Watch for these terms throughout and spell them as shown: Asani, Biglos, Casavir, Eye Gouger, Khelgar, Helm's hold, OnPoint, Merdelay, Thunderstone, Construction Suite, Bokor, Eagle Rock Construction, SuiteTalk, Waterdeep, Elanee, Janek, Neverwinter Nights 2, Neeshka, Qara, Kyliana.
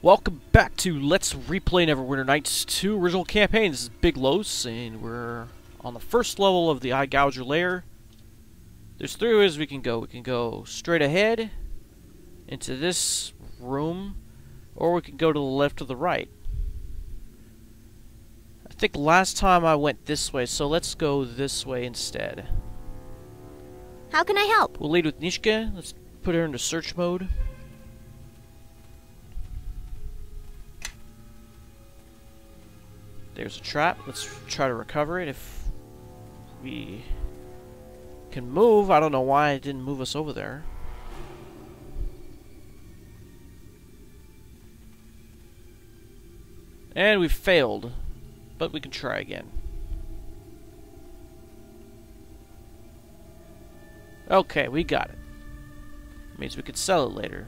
Welcome back to Let's Replay Neverwinter Nights 2 Original Campaign. This is Biglos, and we're on the first level of the Eye Gouger lair. There's three ways we can go. We can go straight ahead into this room, or we can go to the left or the right. I think last time I went this way, so let's go this way instead. How can I help? We'll lead with Neeshka. Let's put her into search mode. There's a trap. Let's try to recover it if we can move. I don't know why it didn't move us over there. And we failed, but we can try again. Okay, we got it. Means we could sell it later.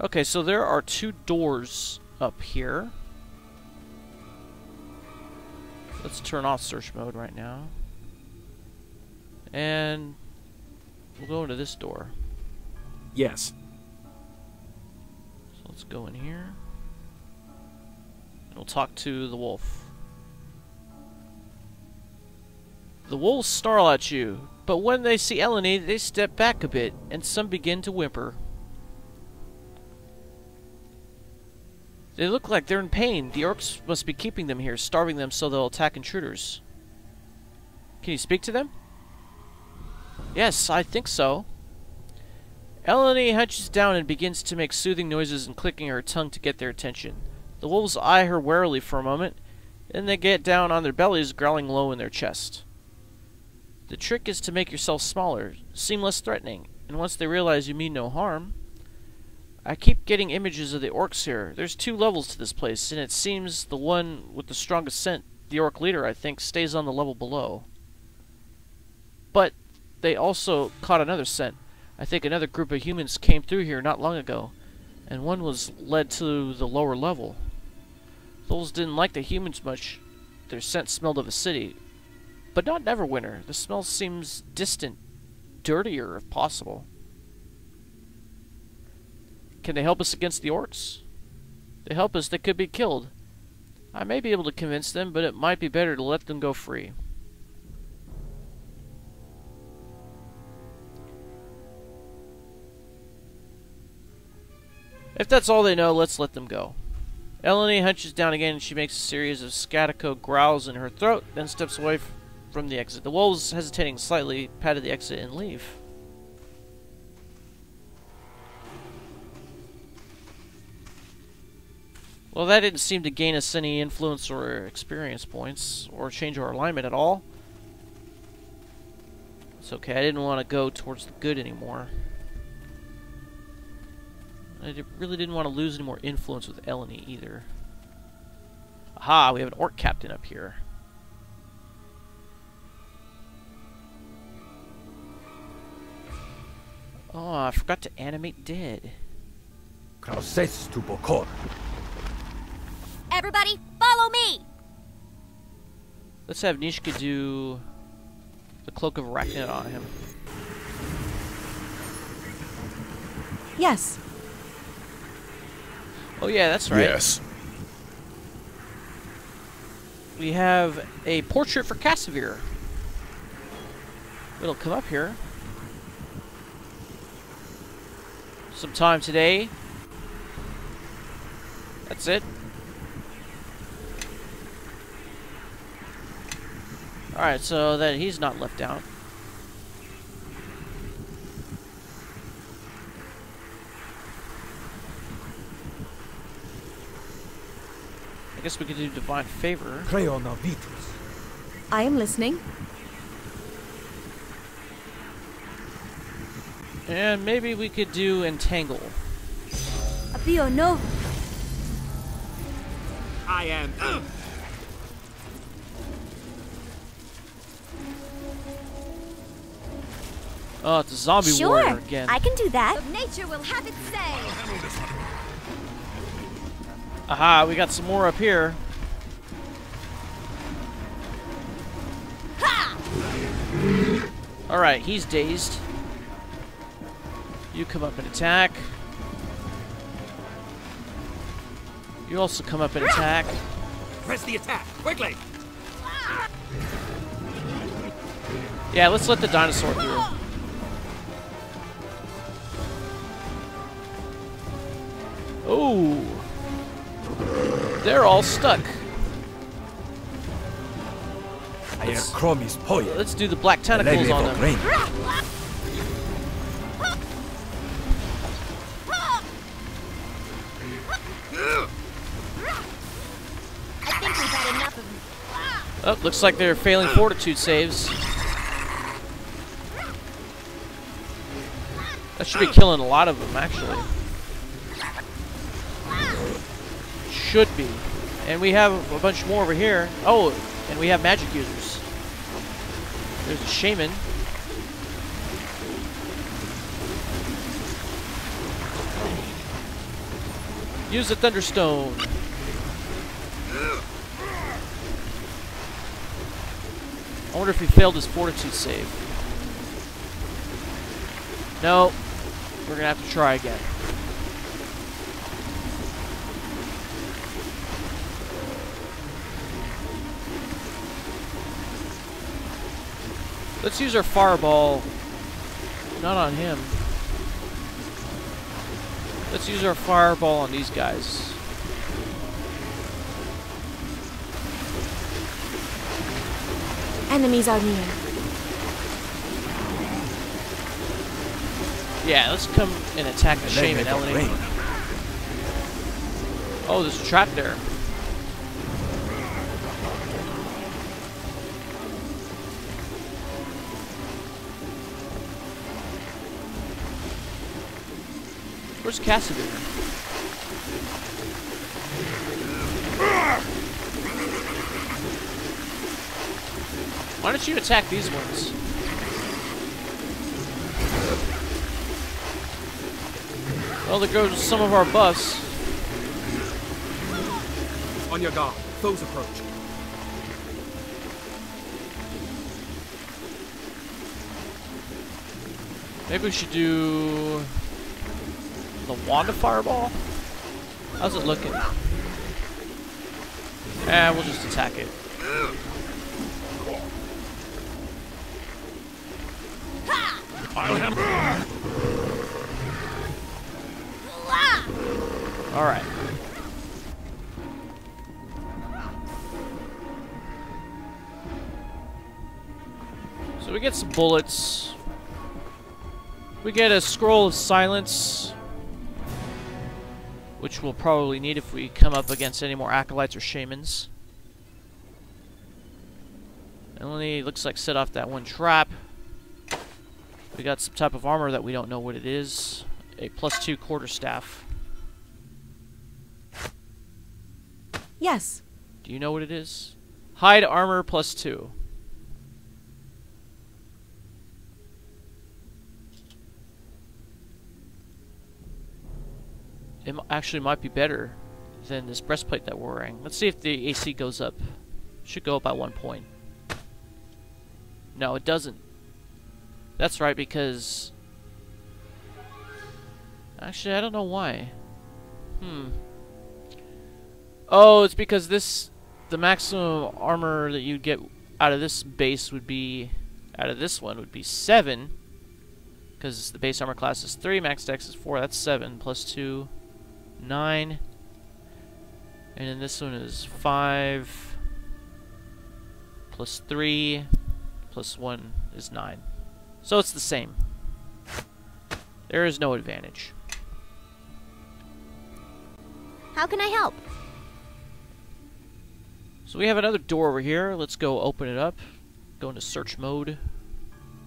Okay, so there are two doors up here. Let's turn off search mode right now. And we'll go into this door. Yes. So let's go in here. And we'll talk to the wolf. The wolves snarl at you, but when they see Elanee, they step back a bit, and some begin to whimper. They look like they're in pain. The orcs must be keeping them here, starving them so they'll attack intruders. Can you speak to them? Yes, I think so. Elanee hunches down and begins to make soothing noises and clicking her tongue to get their attention. The wolves eye her warily for a moment, then they get down on their bellies, growling low in their chest. The trick is to make yourself smaller, seem less threatening, and once they realize you mean no harm... I keep getting images of the orcs here. There's two levels to this place, and it seems the one with the strongest scent, the orc leader, I think, stays on the level below. But they also caught another scent. I think another group of humans came through here not long ago, and one was led to the lower level. Those didn't like the humans much. Their scent smelled of a city. But not Neverwinter. The smell seems distant, dirtier if possible. Can they help us against the orcs? If they help us, they could be killed. I may be able to convince them, but it might be better to let them go free. If that's all they know, let's let them go. Elanee hunches down again, and she makes a series of scattico growls in her throat, then steps away from the exit. The wolves, hesitating slightly, pat the exit and leave. Well, that didn't seem to gain us any influence or experience points, or change our alignment at all. It's okay, I didn't want to go towards the good anymore. I really didn't want to lose any more influence with Elanee either. Aha, we have an orc captain up here. Oh, I forgot to animate dead. Crosses to Bokor. Everybody, follow me! Let's have Neeshka do the Cloak of Arachnid on him. Yes. Oh yeah, that's right. Yes. We have a portrait for Casavir. It'll come up here sometime today. That's it. Alright, so that he's not left out. I guess we could do divine favor. I am listening. And maybe we could do entangle. Apio no. I am. Oh, it's a zombie warrior again. Sure, I can do that. But nature will have its say. Aha, we got some more up here. Ha! All right, he's dazed. You come up and attack. You also come up and attack. Press the attack, quickly! Yeah, let's let the dinosaur through. Oh! They're all stuck. Let's do the black tentacles on them. Oh, looks like they're failing fortitude saves. That should be killing a lot of them, actually. Should be. And we have a bunch more over here. Oh, and we have magic users. There's a shaman. Use the thunderstone. I wonder if he failed his fortitude save. No. We're gonna have to try again. Let's use our fireball. Not on him. Let's use our fireball on these guys. Enemies are near. Yeah, let's come and attack the shaman, Elanee. Oh, there's a trap there. Where's Casavir? Why don't you attack these ones? Well, there goes some of our buffs. On your guard, foes approach. Maybe we should do the wand of fireball? How's it looking? Eh, we'll just attack it. Alright. So we get some bullets. We get a scroll of silence, which we'll probably need if we come up against any more acolytes or shamans. Elanee looks like set off that one trap. We got some type of armor that we don't know what it is. A +2 quarterstaff. Yes. Do you know what it is? Hide armor +2. It actually might be better than this breastplate that we're wearing. Let's see if the AC goes up. Should go up by 1 point. No, it doesn't. That's right, because... actually, I don't know why. Oh, it's because this... the maximum armor that you'd get out of this base would be... out of this one would be 7. Because the base armor class is 3, max dex is 4, that's 7. +2... 9, and then this one is 5 +3 +1 is 9, so it's the same. There is no advantage. How can I help? So we have another door over here. Let's go open it up, go into search mode,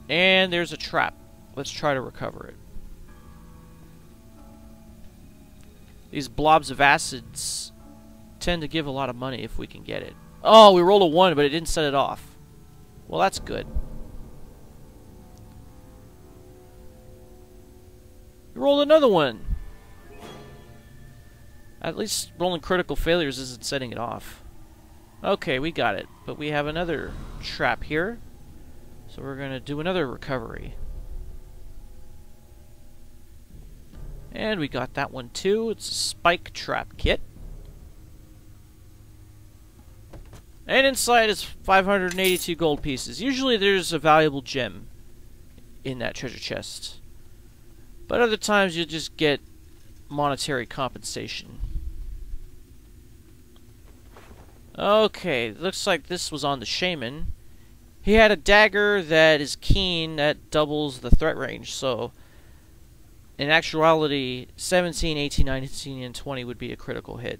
and there's a trap. Let's try to recover it. These blobs of acids tend to give a lot of money if we can get it. Oh, we rolled a 1, but it didn't set it off. Well, that's good. We rolled another 1. At least rolling critical failures isn't setting it off. Okay, we got it. But we have another trap here. So we're going to do another recovery. And we got that one too. It's a spike trap kit. And inside is 582 gold pieces. Usually there's a valuable gem in that treasure chest. But other times you'll just get monetary compensation. Okay, looks like this was on the shaman. He had a dagger that is keen that doubles the threat range, so in actuality 17, 18, 19, and 20 would be a critical hit.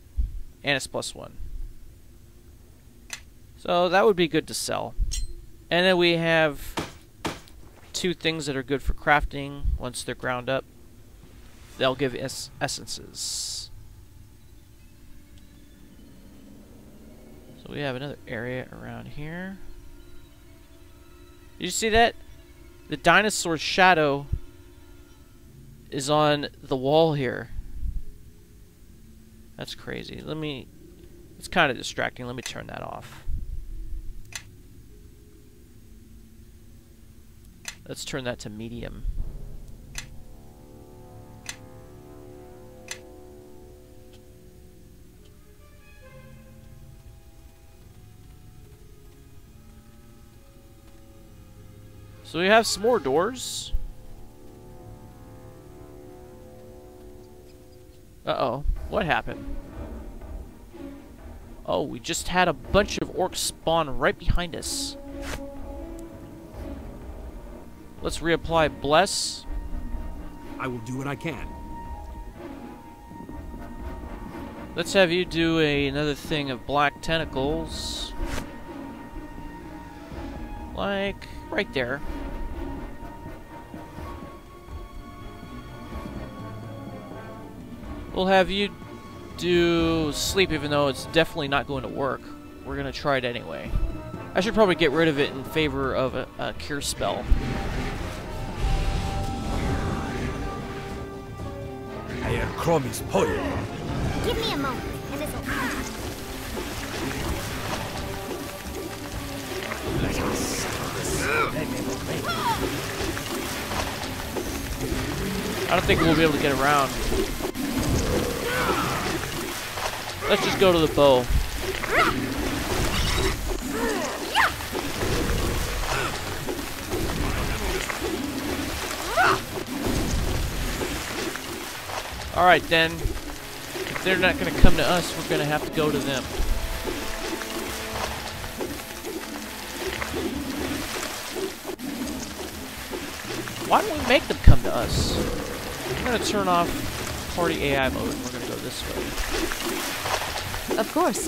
And it's +1. So that would be good to sell. And then we have two things that are good for crafting once they're ground up. They'll give essences. So we have another area around here. Did you see that? The dinosaur's shadow is on the wall here. That's crazy. It's kind of distracting. Let me turn that off. Let's turn that to medium. So we have some more doors. Uh-oh. What happened? Oh, we just had a bunch of orcs spawn right behind us. Let's reapply Bless. I will do what I can. Let's have you do another thing of black tentacles. Like, right there. We'll have you do sleep, even though it's definitely not going to work. We're going to try it anyway. I should probably get rid of it in favor of a cure spell. Give me a moment, and this will I don't think we'll be able to get around. Let's just go to the bow. Alright then, if they're not going to come to us, we're going to have to go to them. Why don't we make them come to us? I'm going to turn off party AI mode and we're going to go this way. Of course.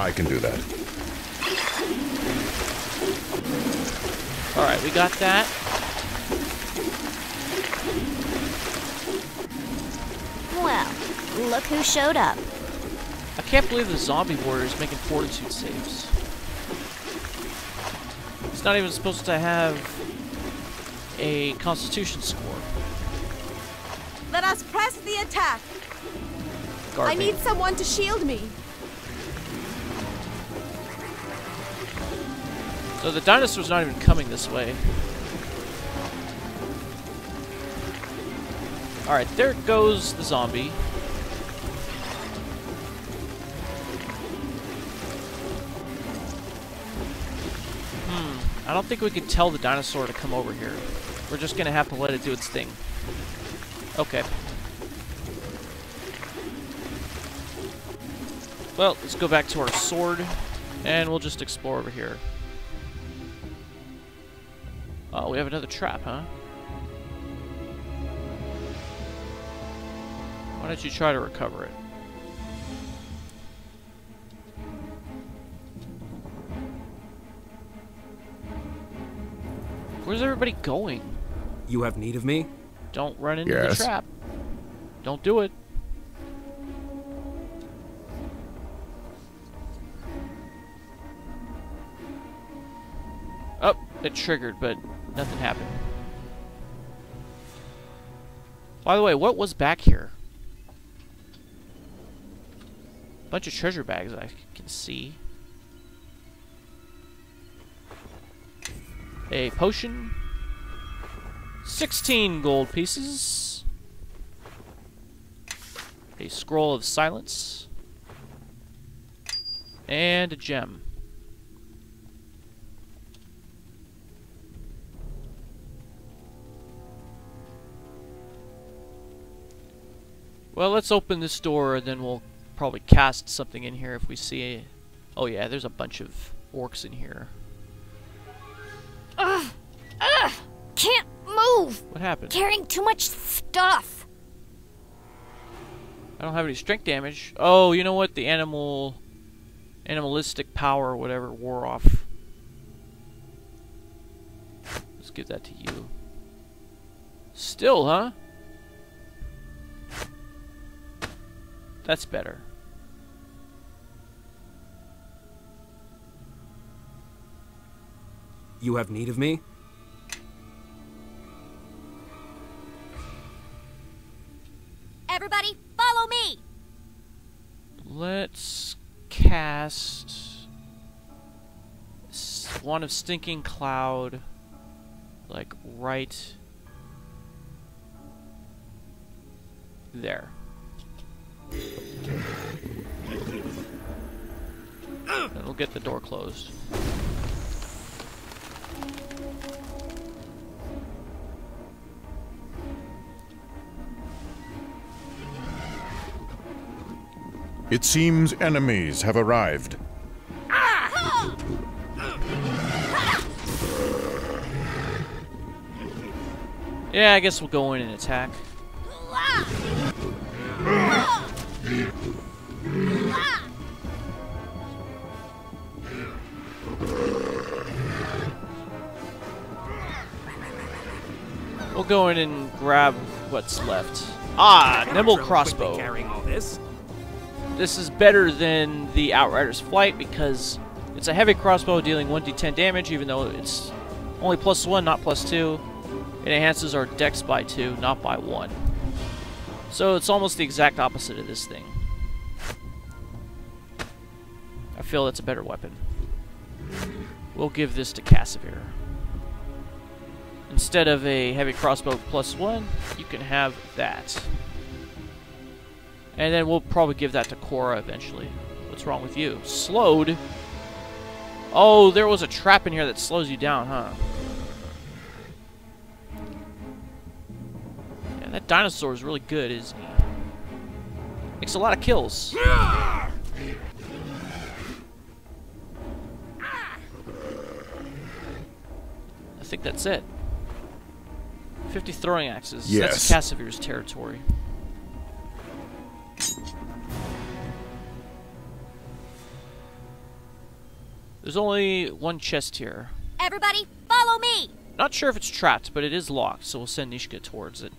I can do that. Alright, we got that. Well, look who showed up. I can't believe the zombie warrior is making fortitude saves. It's not even supposed to have a constitution score. Let us press the attack. Guard I me. Need someone to shield me. So the dinosaur's not even coming this way. Alright, there goes the zombie. I don't think we can tell the dinosaur to come over here. We're just gonna have to let it do its thing. Okay. Well, let's go back to our sword, and we'll just explore over here. Oh, we have another trap, huh? Why don't you try to recover it? Where's everybody going? You have need of me? Don't run into the trap. Don't do it. Oh, it triggered, but nothing happened. By the way, what was back here? Bunch of treasure bags I can see. A potion, 16 gold pieces. A scroll of silence. And a gem. Well, let's open this door, and then we'll probably cast something in here if we see a... Oh yeah, there's a bunch of orcs in here. Ugh! Can't move! What happened? Carrying too much stuff! I don't have any strength damage. Oh, you know what? The animalistic power or whatever wore off. Let's give that to you. Still, huh? That's better. You have need of me? Everybody, follow me! Let's cast... Wand of Stinking Cloud. Like, right... there. And we'll get the door closed. It seems enemies have arrived. Yeah, I guess we'll go in and attack. We'll go in and grab what's left. Ah, nimble crossbow. This is better than the Outrider's Flight because it's a heavy crossbow dealing 1d10 damage, even though it's only +1, not +2. It enhances our dex by 2, not by 1. So it's almost the exact opposite of this thing. I feel that's a better weapon. We'll give this to Casavir. Instead of a heavy crossbow +1, you can have that. And then we'll probably give that to Qara eventually. What's wrong with you? Slowed? Oh, there was a trap in here that slows you down, huh? Yeah, that dinosaur is really good, isn't he? Makes a lot of kills. I think that's it. 50 throwing axes. Yes. That's Casavir's territory. There's only one chest here. Everybody, follow me! Not sure if it's trapped, but it is locked, so we'll send Neeshka towards it.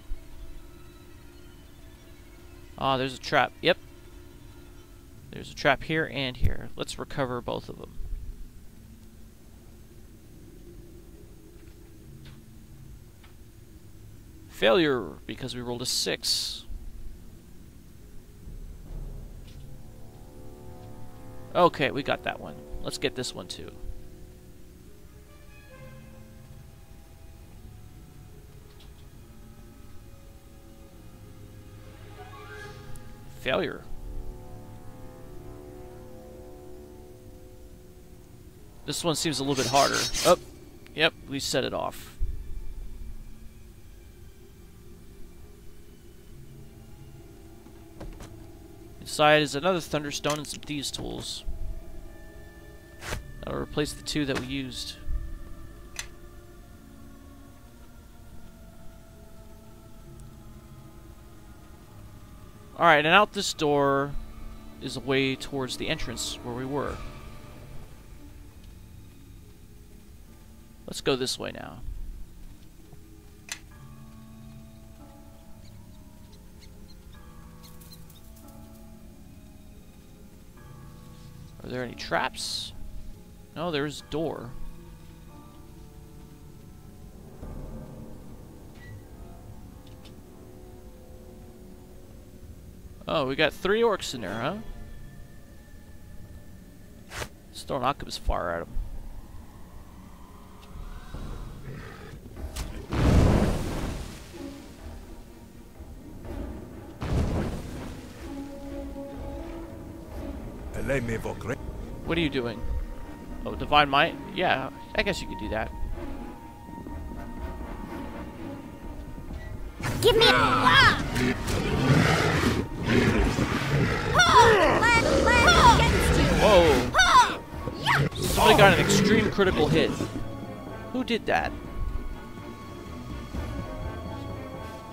Ah, there's a trap. Yep. There's a trap here and here. Let's recover both of them. Failure, because we rolled a 6. Okay, we got that one. Let's get this one too. Failure. This one seems a little bit harder. Oh, yep, we set it off. Inside is another Thunderstone and some Thieves' Tools. That'll replace the two that we used. Alright, and out this door is a way towards the entrance where we were. Let's go this way now. Are there any traps? No, there's a door. Oh, we got 3 orcs in there, huh? Let's throw an octopus fire at them. What are you doing? Oh, divine might? Yeah, I guess you could do that. Give me a block! Whoa! Somebody got an extreme critical hit. Who did that?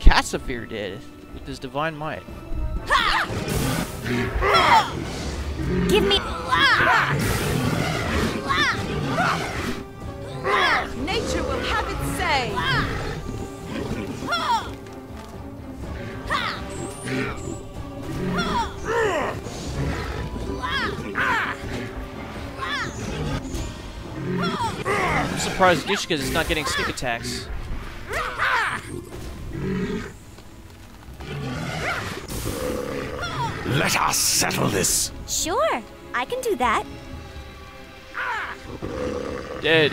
Casavir did, with his divine might. Give me nature will have its say. I'm surprised Neeshka is not getting sneak attacks. Let us settle this. Sure, I can do that. Dead.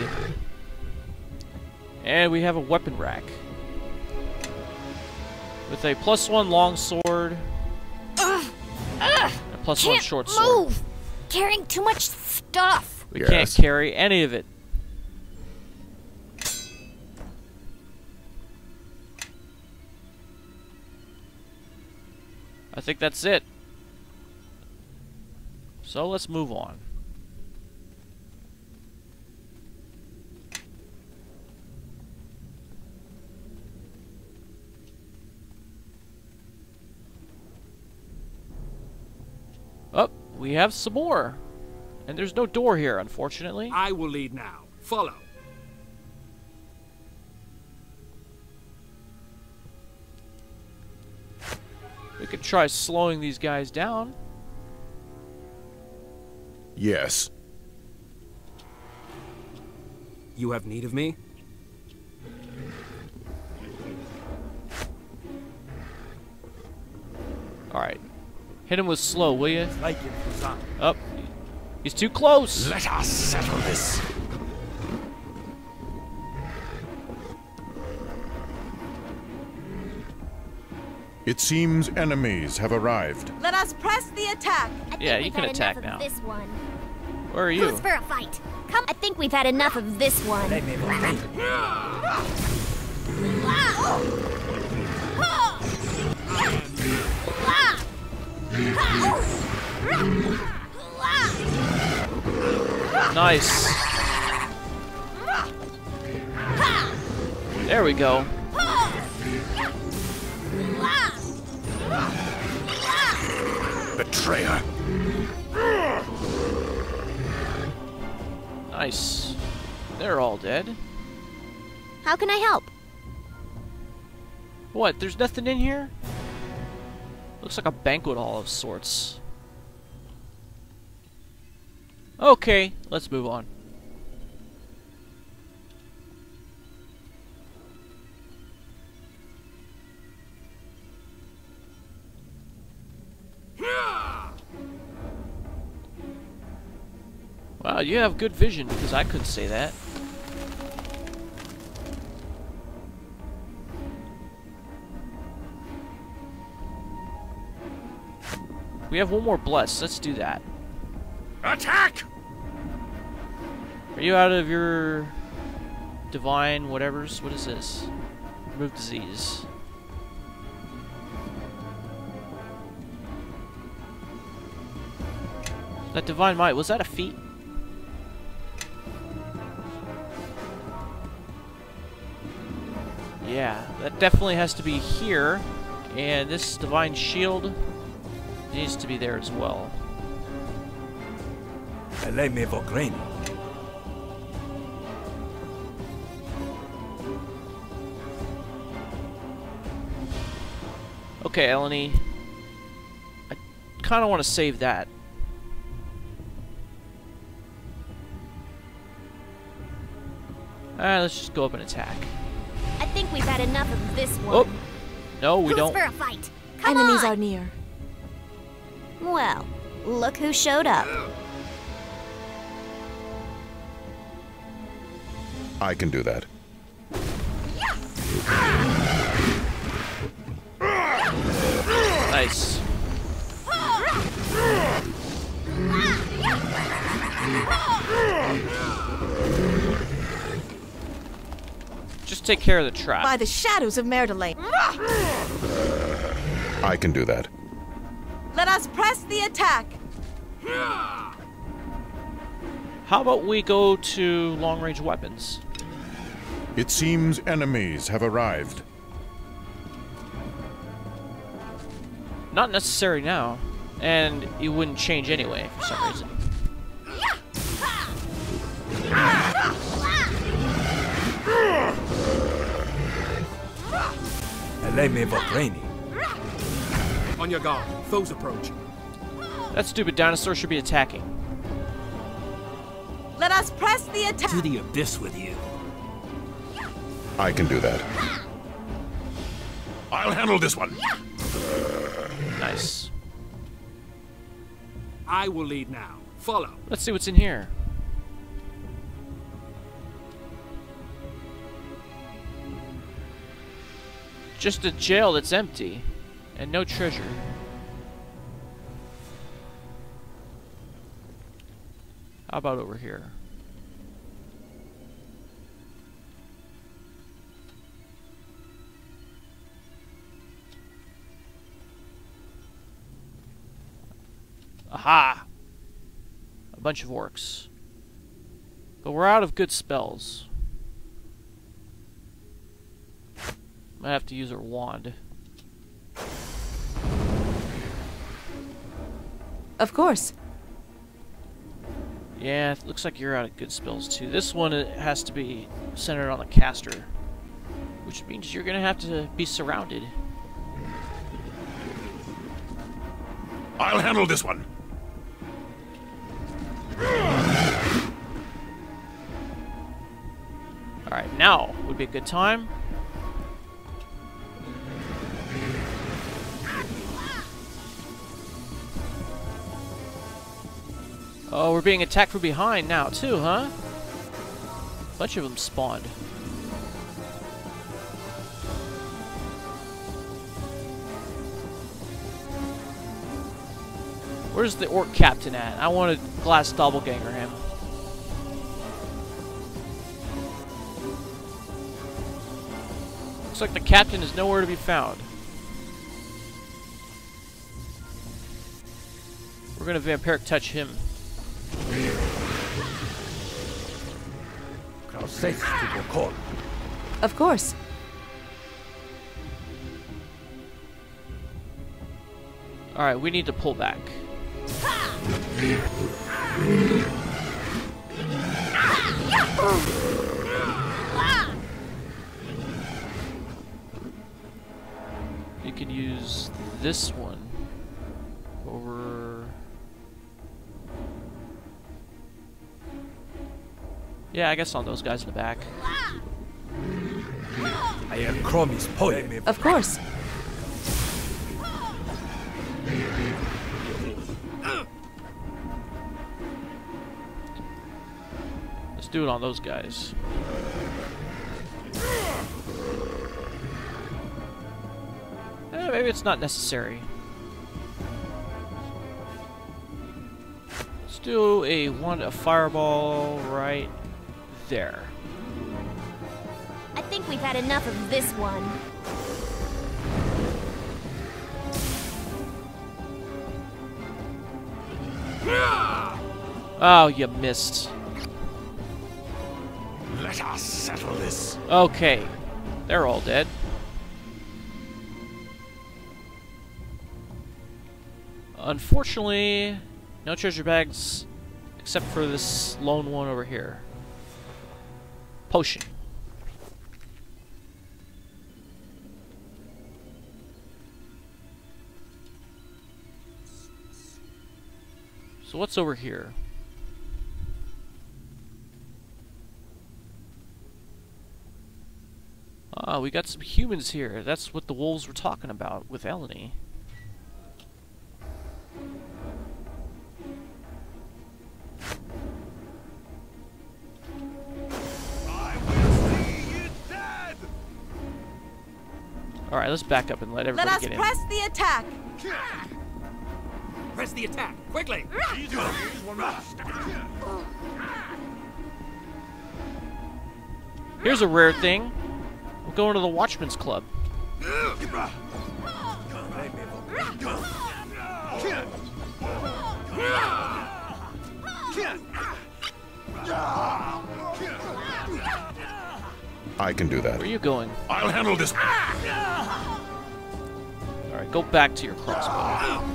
And we have a weapon rack with a +1 long sword, and a +1 short sword. Move. Carrying too much stuff. We can't carry any of it. I think that's it. So let's move on. Oh, we have some more. And there's no door here, unfortunately. I will lead now. Follow. We could try slowing these guys down. Yes. You have need of me? Alright. Hit him with slow, will you? Up. He's too close! Let us settle this! It seems enemies have arrived. Let us press the attack! Yeah, you can attack now. This one. Where are you? Who's for a fight? Come. I think we've had enough of this one. Nice. There we go. Betrayer. Nice. They're all dead. How can I help? What? There's nothing in here? Looks like a banquet hall of sorts. Okay, let's move on. Wow, you have good vision, because I couldn't say that. We have one more bless. Let's do that. Attack! Are you out of your divine whatevers? What is this? Remove disease. That divine might, was that a feat? Yeah, that definitely has to be here, and this divine shield needs to be there as well. Okay, Elanee, I kind of want to save that. Alright, let's just go up and attack. I think we've had enough of this one. Oh. No, we don't. For a fight? Come Enemies on. Are near. Well, look who showed up. I can do that. Nice. Just take care of the trap. By the shadows of Merdelay. I can do that. Let us press the attack. How about we go to long-range weapons? It seems enemies have arrived. Not necessary now, and it wouldn't change anyway for some reason. On your guard, foes approach. That stupid dinosaur should be attacking. Let us press the attack. To the abyss with you. I can do that. I'll handle this one. Nice. I will lead now. Follow. Let's see what's in here. Just a jail that's empty and no treasure. How about over here? Aha! A bunch of orcs. But we're out of good spells. Might have to use our wand. Of course. Yeah, it looks like you're out of good spells too. This one has to be centered on a caster, which means you're gonna have to be surrounded. I'll handle this one. Alright, now would be a good time. Oh, we're being attacked from behind now too, huh? A bunch of them spawned. Where's the orc captain at? I want to glass doppelganger him. Looks like the captain is nowhere to be found. We're gonna vampiric touch him. Of course. All right, we need to pull back. You can use this one over. Yeah, I guess on those guys in the back. I am Cromie's poem. Of course. Let's do it on those guys. Eh, maybe it's not necessary. Let's do a fireball right there. I think we've had enough of this one. Oh, you missed. Let us settle this. Okay. They're all dead. Unfortunately, no treasure bags except for this lone one over here. Potion. So what's over here? Ah, we got some humans here. That's what the wolves were talking about with Elanee. I will see you dead. All right, let's back up and let everybody get in. Let us press the attack. Press the attack. Quickly! He's one last. Here's a rare thing. We're going to the Watchman's Club. I can do that. Where are you going? I'll handle this. Alright, go back to your crossbow.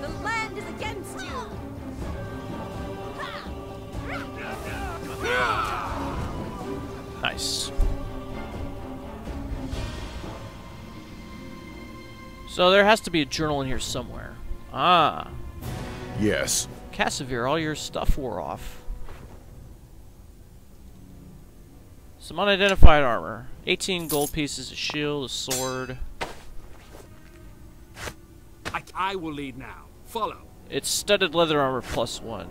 The land is against you. Nice. So there has to be a journal in here somewhere. Ah. Yes. Casavir, all your stuff wore off. Some unidentified armor. 18 gold pieces, a shield, a sword. I will lead now. Follow. It's studded leather armor +1.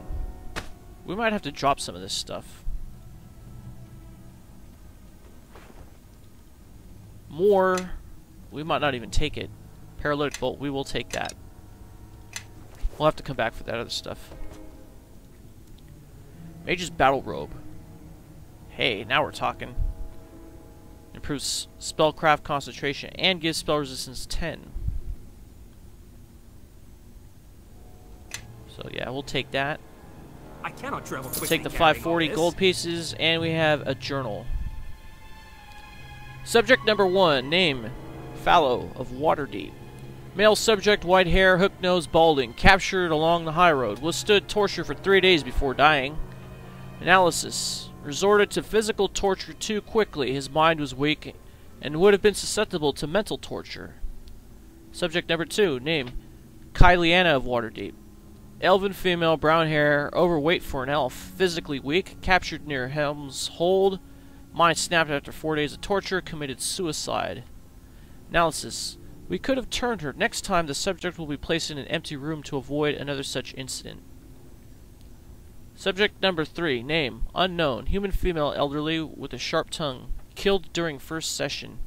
We might have to drop some of this stuff. More. We might not even take it. Paralytic bolt. We will take that. We'll have to come back for that other stuff. Mage's battle robe. Hey, now we're talking. Improves spellcraft concentration and gives spell resistance 10. So yeah, we'll take that. I cannot travel quickly. We'll take the 540 gold pieces, and we have a journal. Subject number 1, name Fallow of Waterdeep. Male subject, white hair, hooked nose, balding. Captured along the high road. Withstood torture for 3 days before dying. Analysis. Resorted to physical torture too quickly. His mind was weak and would have been susceptible to mental torture. Subject number 2, name Kyliana of Waterdeep. Elven female, brown hair, overweight for an elf. Physically weak. Captured near Helm's Hold. Mind snapped after 4 days of torture. Committed suicide. Analysis. We could have turned her. Next time, the subject will be placed in an empty room to avoid another such incident. Subject number 3. Name. Unknown. Human female, elderly, with a sharp tongue. Killed during first session.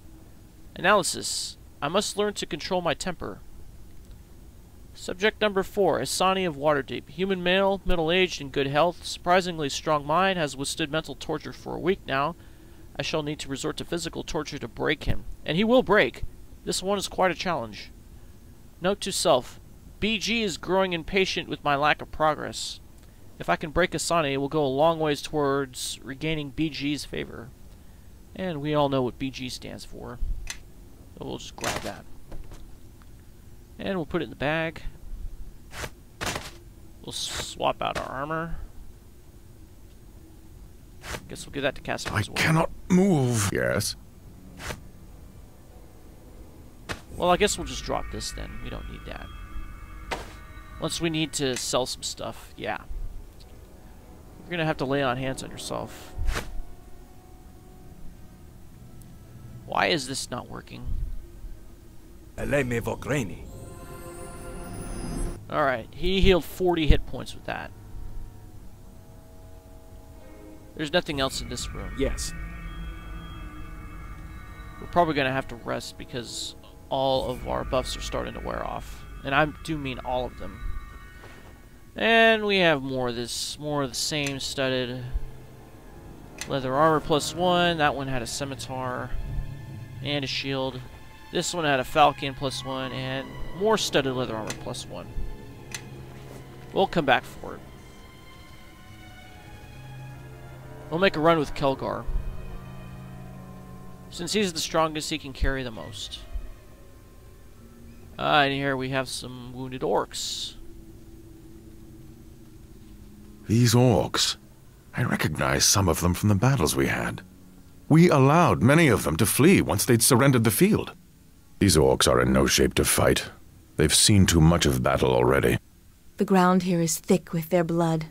Analysis. I must learn to control my temper. Subject number 4. Asani of Waterdeep. Human male, middle-aged, in good health. Surprisingly strong mind. Has withstood mental torture for a week now. I shall need to resort to physical torture to break him. And he will break. This one is quite a challenge. Note to self. BG is growing impatient with my lack of progress. If I can break Asani, it will go a long ways towards regaining BG's favor. And we all know what BG stands for. So we'll just grab that. And we'll put it in the bag. We'll swap out our armor. Guess we'll give that to Casper as well. I cannot move. Yes. Well, I guess we'll just drop this then. We don't need that. Unless we need to sell some stuff. Yeah. You're going to have to lay on hands on yourself. Why is this not working? Alright, he healed 40 hit points with that. There's nothing else in this room. Yes. We're probably going to have to rest because all of our buffs are starting to wear off. And I do mean all of them. And we have more of this, more of the same studded leather armor +1. That one had a scimitar and a shield. This one had a falcon +1 and more studded leather armor +1. We'll come back for it. We'll make a run with Khelgar. Since he's the strongest, he can carry the most. And here we have some wounded orcs. These orcs. I recognize some of them from the battles we had. We allowed many of them to flee once they'd surrendered the field. These orcs are in no shape to fight. They've seen too much of battle already. The ground here is thick with their blood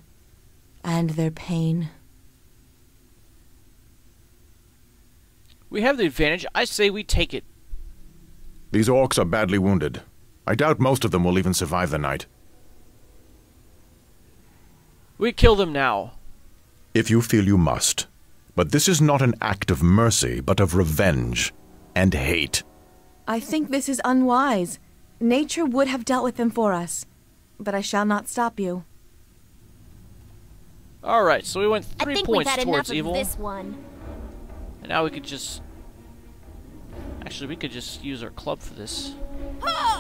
and their pain. We have the advantage. I say we take it. These orcs are badly wounded. I doubt most of them will even survive the night. We kill them now. If you feel you must. But this is not an act of mercy, but of revenge and hate. I think this is unwise. Nature would have dealt with them for us. but I shall not stop you. All right, so we went 3 points towards evil. This one. And now we could just actually we could just use our club for this. Yeah.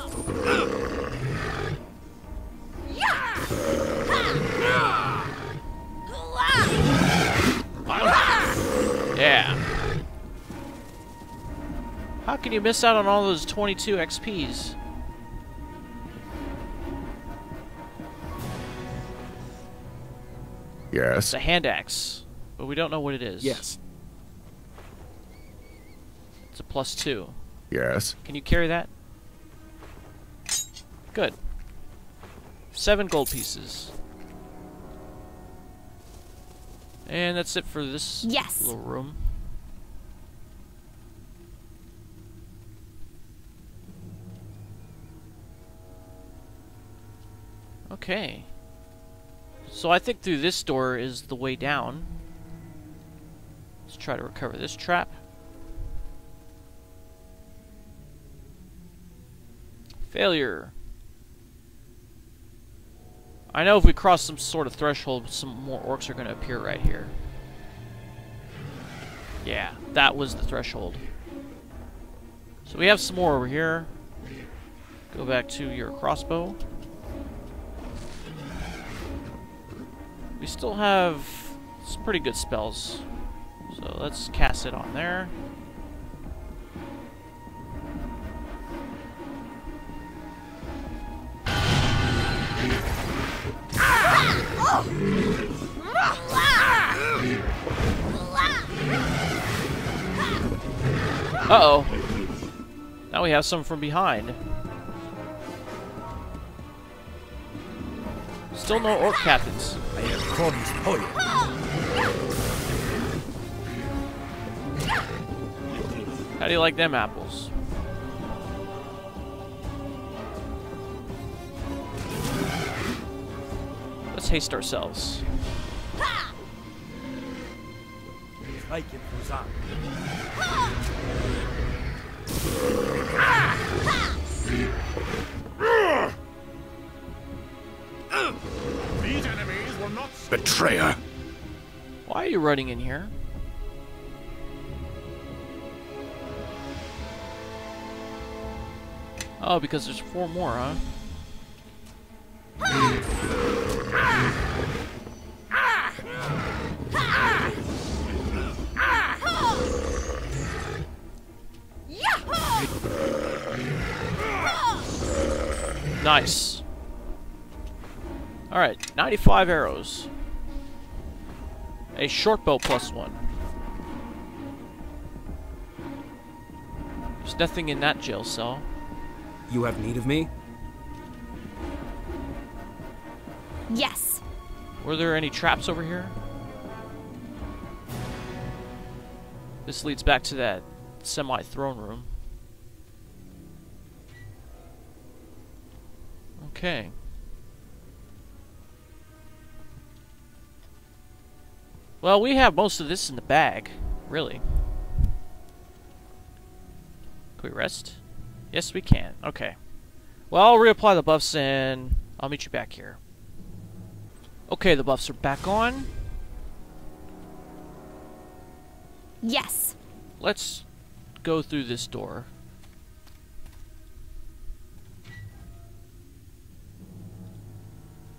How can you miss out on all those 22 XPs? Yes. It's a hand axe, but we don't know what it is. Yes. It's a +2. Yes. Can you carry that? Good. 7 gold pieces. And that's it for this little room. Okay. So I think through this door is the way down. Let's try to recover this trap. Failure. I know if we cross some sort of threshold, some more orcs are going to appear right here. Yeah, that was the threshold. So we have some more over here. Go back to your crossbow. We still have some pretty good spells, so let's cast it on there. Uh-oh. Now we have some from behind. Still no orc captains. I have corns for you. How do you like them apples? Let's haste ourselves. Betrayer! Why are you running in here? Oh, because there's 4 more, huh? Nice. Alright, 95 arrows. A short bow +1. There's nothing in that jail cell. You have need of me? Yes. Were there any traps over here? This leads back to that semi-throne room. Okay. Well, we have most of this in the bag, really. Can we rest? Yes, we can. Okay. Well, I'll reapply the buffs and I'll meet you back here. Okay, the buffs are back on. Yes. Let's go through this door.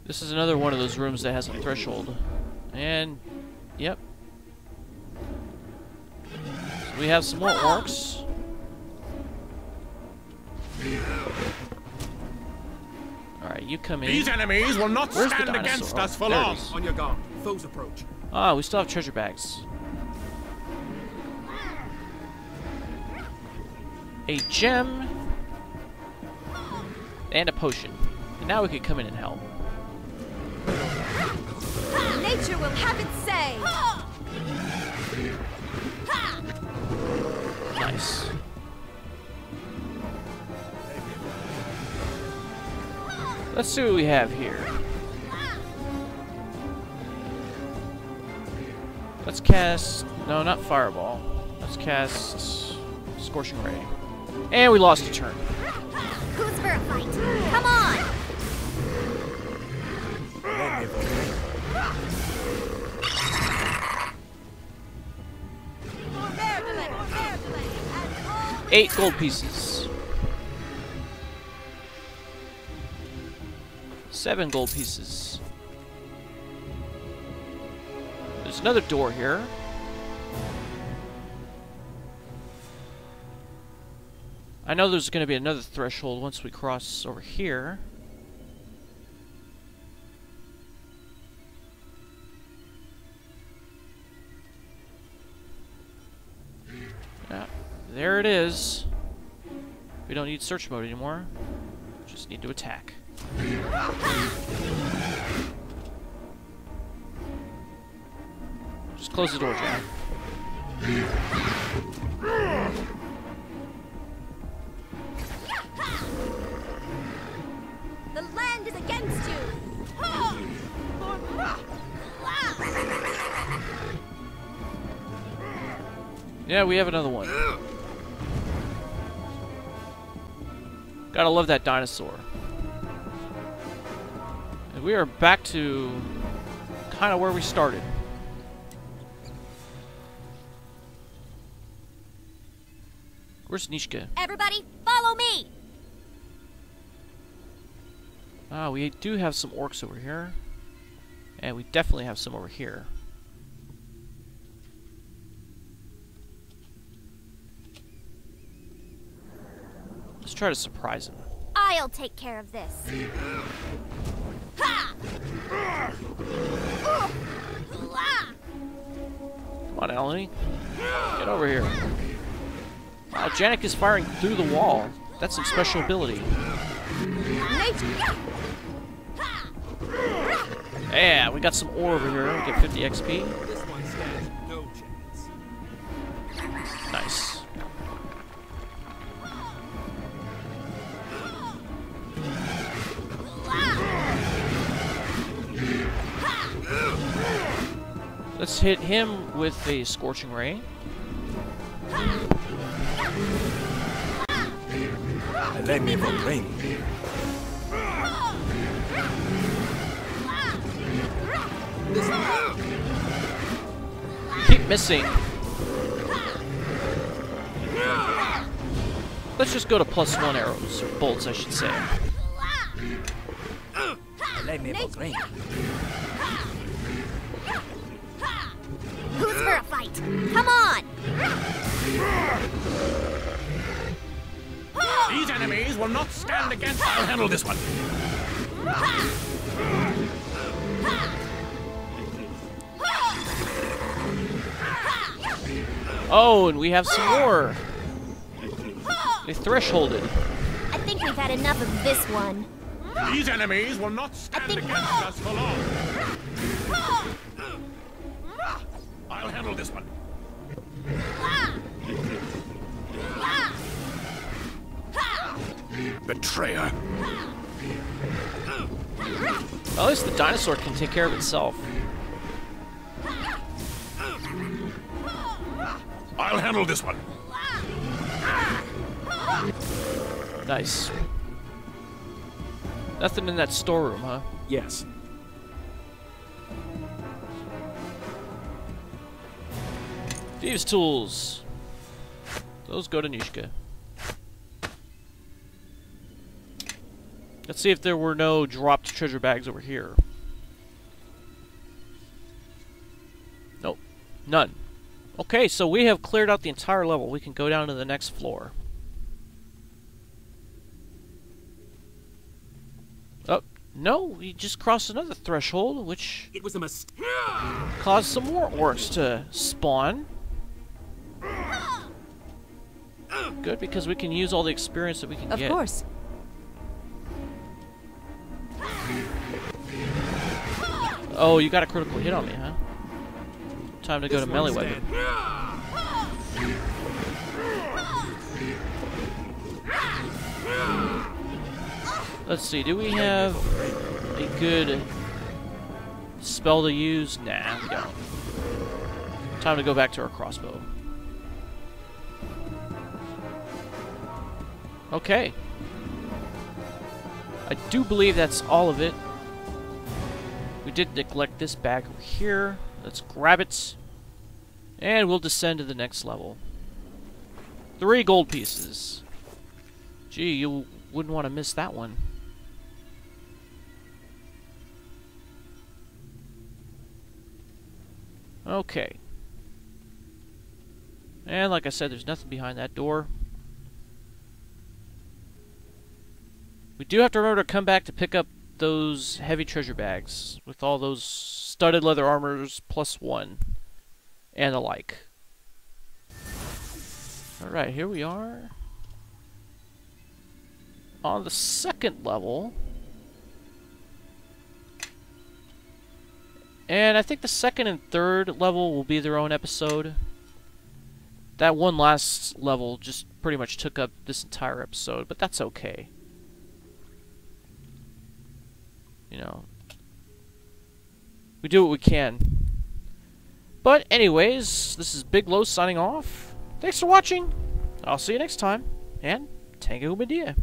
This is another one of those rooms that has a threshold. And... yep. So we have some more orcs. Alright, you come in. These enemies will not stand against us for long. On your guard. Foes approach. Ah, we still have treasure bags. A gem. And a potion. And now we can come in and help. Nature will have its say. Nice. Let's see what we have here. Let's cast... no, not Fireball. Let's cast... Scorching Ray. And we lost a turn. Who's for a fight? Come on! again if 8 gold pieces. 7 gold pieces. There's another door here. I know there's going to be another threshold once we cross over here. Yeah, there it is. We don't need search mode anymore. Just need to attack. Just close the door, Jack. The land is against you. Yeah, we have another one. Gotta love that dinosaur. And we are back to kind of where we started. Where's Neeshka? Everybody, follow me! Ah, we do have some orcs over here. And we definitely have some over here. Let's try to surprise him. I'll take care of this. Ha! Come on, Elanee. Get over here. Wow, Janek is firing through the wall. That's some special ability. Yeah, we got some ore over here. We get 50 XP. This one stands no chance. Nice. Let's hit him with a scorching ray. Let me proclaim. Keep missing. Let's just go to +1 arrows, or bolts, I should say. Let me proclaim. Who's for a fight? Come on! These enemies will not stand against. I'll handle this one. Oh, and we have some more. They thresholded. I think we've had enough of this one. These enemies will not stand against us for long. I'll handle this one. Betrayer. Well, at least the dinosaur can take care of itself. I'll handle this one. Nice. Nothing in that storeroom, huh? Yes. Thieves' tools. Those go to Neeshka. Let's see if there were no dropped treasure bags over here. Nope. None. Okay, so we have cleared out the entire level. We can go down to the next floor. Oh, no. We just crossed another threshold, which it was a mistake. Caused some more orcs to spawn. Good, because we can use all the experience that we can get. Of course. Oh, you got a critical hit on me, huh? Time to go to melee weapon. Let's see, do we have a good spell to use? Nah, we don't. Time to go back to our crossbow. Okay. I do believe that's all of it. We did neglect this bag over here. Let's grab it. And we'll descend to the next level. 3 gold pieces. Gee, you wouldn't want to miss that one. Okay. And like I said, there's nothing behind that door. We do have to remember to come back to pick up those heavy treasure bags with all those studded leather armors +1 and the like. Alright, here we are on the 2nd level. And I think the 2nd and 3rd level will be their own episode. That one last level just pretty much took up this entire episode, but that's okay. You know, we do what we can. But anyways, this is Biglos signing off. Thanks for watching. I'll see you next time, and Tango Medea.